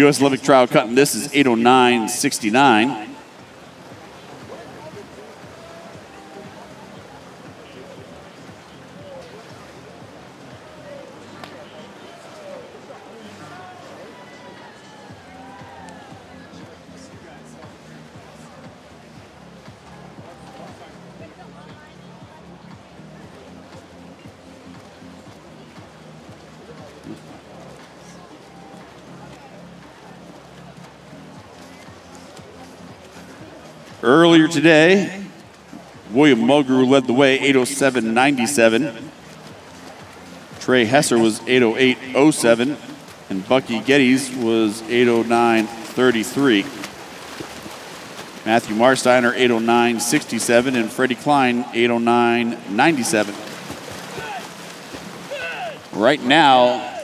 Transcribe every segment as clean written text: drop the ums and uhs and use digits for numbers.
U.S. Olympic trial cutting this is 809.69. Earlier today, William Mulgrew led the way, 807.97. Trey Hesser was 808.07, and Bucky Geddes was 809.33. Matthew Marsteiner, 809.67, and Freddie Klein, 809.97. Right now,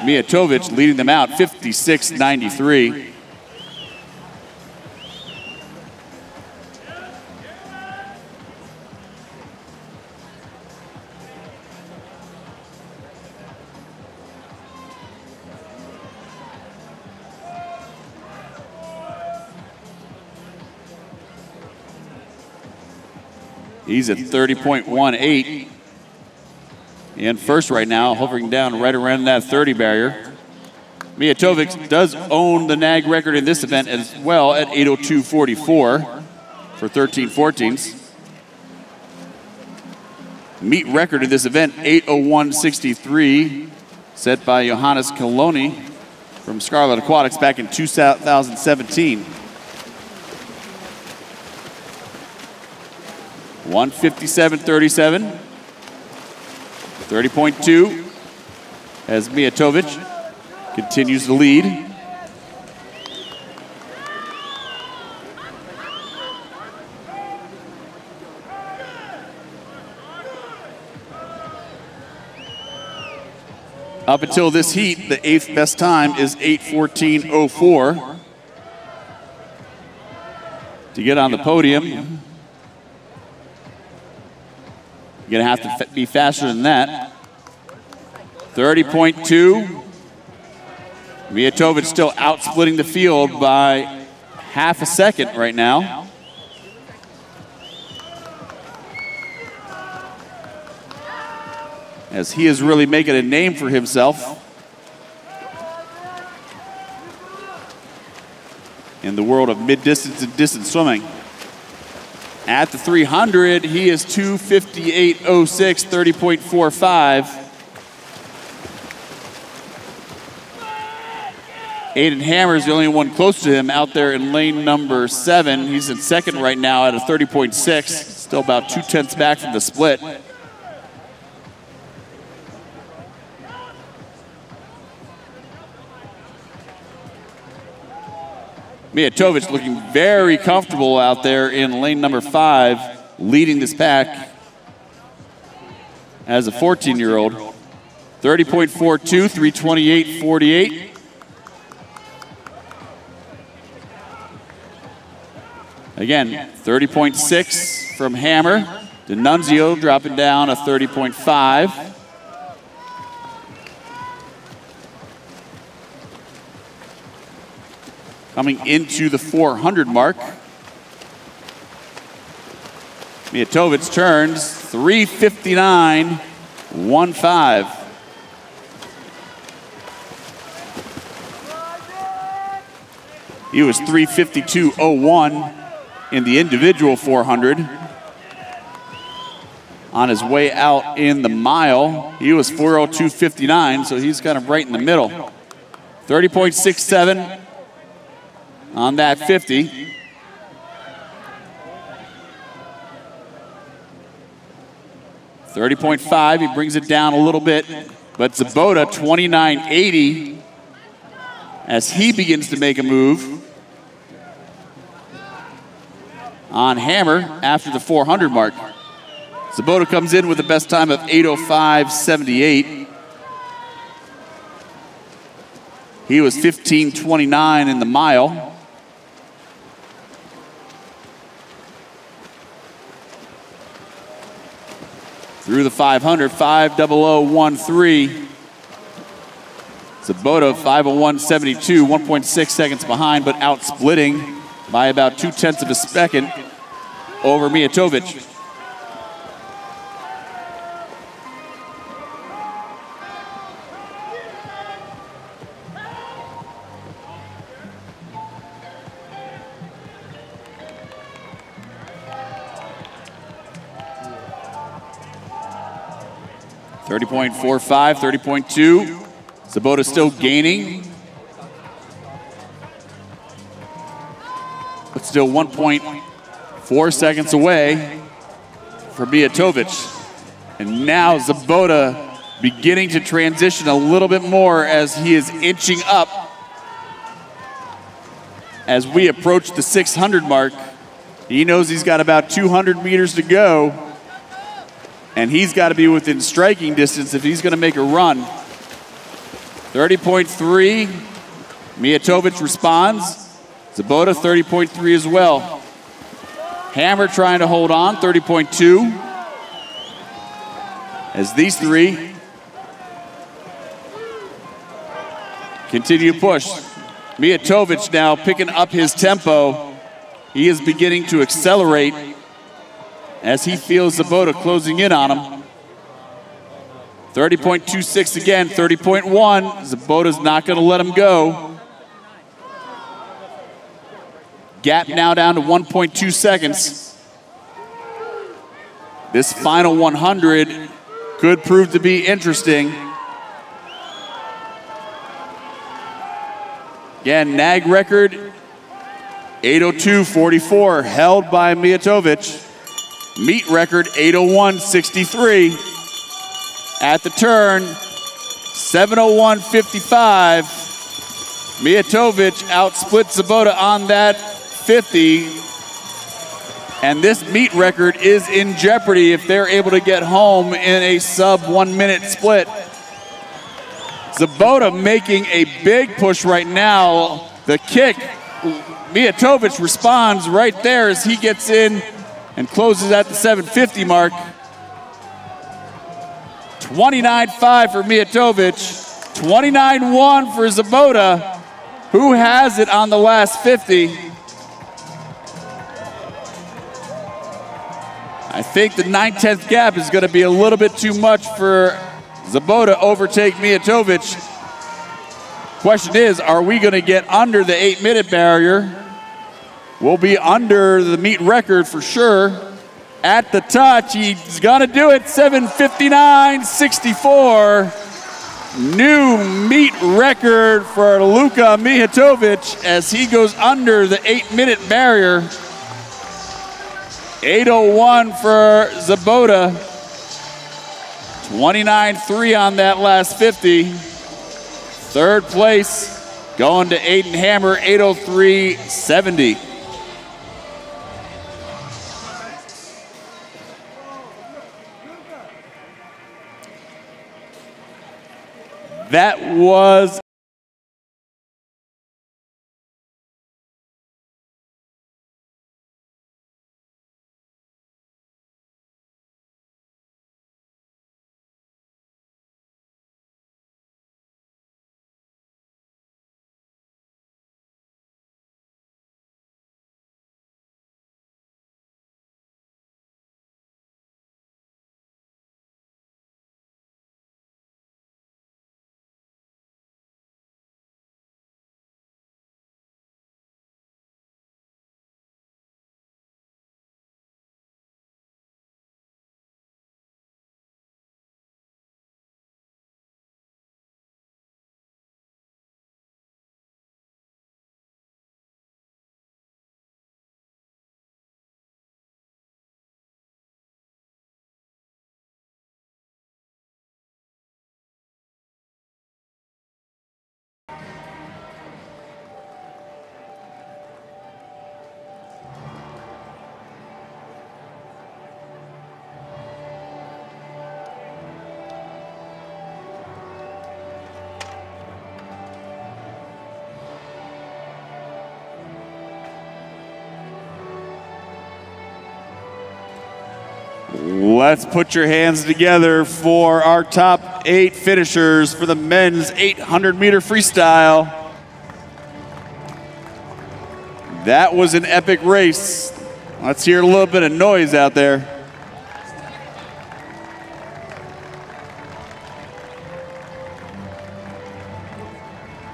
Mijatovic leading them out, 56.93. He's at 30.18 and first right now, hovering down right around that 30 barrier. Mijatovic does own the NAG record in this event as well at 802.44 for 13-14s. Meet record in this event, 801.63, set by Johannes Kaloni from Scarlet Aquatics back in 2017. 157.37, 30.2 as Mijatovic continues the lead. Up until this heat, the eighth best time is 8:14.04. To get on the podium, you're going to have to be faster than that. 30.2. Mijatovic still outsplitting the field by half a second right now. As he is really making a name for himself in the world of mid-distance and distance swimming. At the 300, he is 258.06, 30.45. Aiden Hammer is the only one close to him out there in lane number 7. He's in second right now at a 30.6, still about 0.2 back from the split. Mijatovic looking very comfortable out there in lane number 5, leading this pack as a 14-year-old. 30.42, 328.48. Again, 30.6 from Hammer. D'Annunzio dropping down a 30.5. Coming into the 400 mark. Mijatovic turns 3:59.15. He was 3:52.01 in the individual 400. On his way out in the mile, he was 4:02.59, so he's kind of right in the middle. 30.67. on that 50. $30.5, he brings it down a little bit, but Szobota, 29.80, as he begins to make a move on Hammer after the 400 mark. Szobota comes in with the best time of 8:05.78. He was 15.29 in the mile. Through the 500, 5:00.13. Szobota, 5:01.72, 1.6 seconds behind, but out splitting by about 0.2 of a second over Mijatovic. .45, 30.2. Szobota still gaining. But still 1.4 seconds away for Mijatovic. And now Szobota beginning to transition a little bit more as he is inching up as we approach the 600 mark. He knows he's got about 200 meters to go. And he's got to be within striking distance if he's going to make a run. 30.3, Mijatovic responds. Szobota 30.3 as well. Hammer trying to hold on, 30.2. As these three continue to push. Mijatovic now picking up his tempo. He is beginning to accelerate as he feels Szobota closing in on him. 30.26 again, 30.1. Zabota's not going to let him go. Gap now down to 1.2 seconds. This final 100 could prove to be interesting. Again, NAG record, 8:02.44, held by Mijatovic. Meet record 8:01.63 at the turn, 7:01.55. Mijatovic outsplits Szobota on that 50, and this meet record is in jeopardy if they're able to get home in a sub-1 minute split. Szobota making a big push right now. The kick, Mijatovic responds right there as he gets in and closes at the 750 mark. 29.5 for Mijatovic, 29.1 for Szobota, who has it on the last 50. I think the 9/10 gap is gonna be a little bit too much for Szobota to overtake Mijatovic. Question is, are we gonna get under the 8 minute barrier? Will be under the meet record for sure. At the touch, he's gonna do it, 7:59.64. New meet record for Luka Mijatovic as he goes under the 8 minute barrier. 8:01 for Szobota. 29.3 on that last 50. Third place going to Aiden Hammer, 8:03.70. That was Let's put your hands together for our top 8 finishers for the men's 800-meter freestyle. That was an epic race. Let's hear a little bit of noise out there.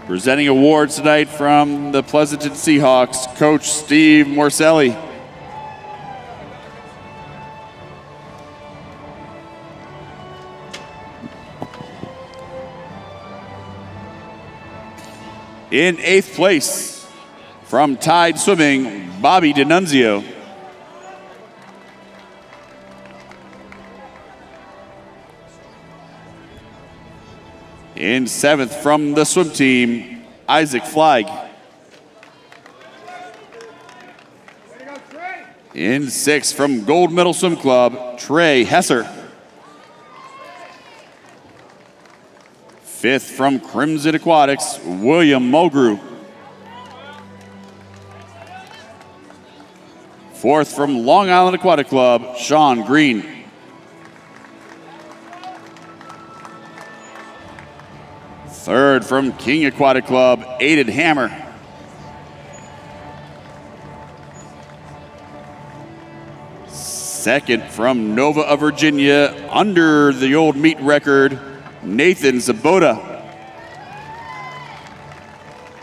Presenting awards tonight from the Pleasanton Seahawks, Coach Steve Morcelli. In 8th place, from Tide Swimming, Bobby D'Annunzio. In 7th, from the swim team, Isaac Flagg. In 6th, from Gold Medal Swim Club, Trey Hesser. 5th, from Crimson Aquatics, William Mulgrew. 4th, from Long Island Aquatic Club, Sean Green. 3rd, from King Aquatic Club, Aiden Hammer. 2nd, from Nova of Virginia, under the old meet record, Nathan Szobota.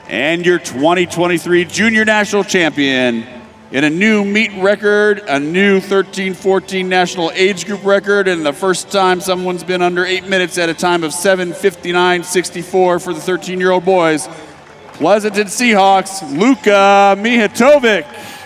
And your 2023 junior national champion in a new meet record, a new 13-14 national age group record, and the first time someone's been under 8 minutes at a time of 7:59.64 for the 13-year-old boys. Pleasanton Seahawks, Luka Mijatovic.